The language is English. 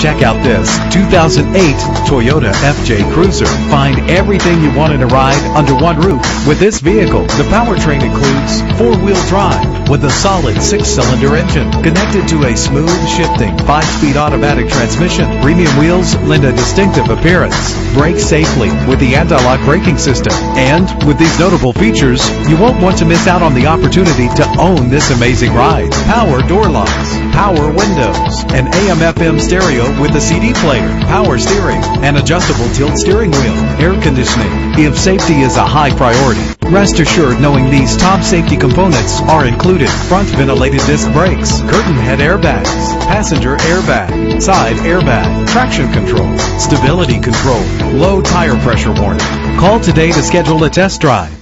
Check out this 2008 Toyota FJ Cruiser. Find everything you want in a ride under one roof. With this vehicle, the powertrain includes four-wheel drive with a solid six-cylinder engine connected to a smooth shifting five-speed automatic transmission. Premium wheels lend a distinctive appearance. Brake safely with the anti-lock braking system. And with these notable features, you won't want to miss out on the opportunity to own this amazing ride. Power door locks, power windows, an AM/FM stereo with a CD player, power steering, an adjustable tilt steering wheel, air conditioning. If safety is a high priority, rest assured knowing these top safety components are included: front ventilated disc brakes, curtain head airbags, passenger airbag, side airbag, traction control, stability control, low tire pressure warning. Call today to schedule a test drive.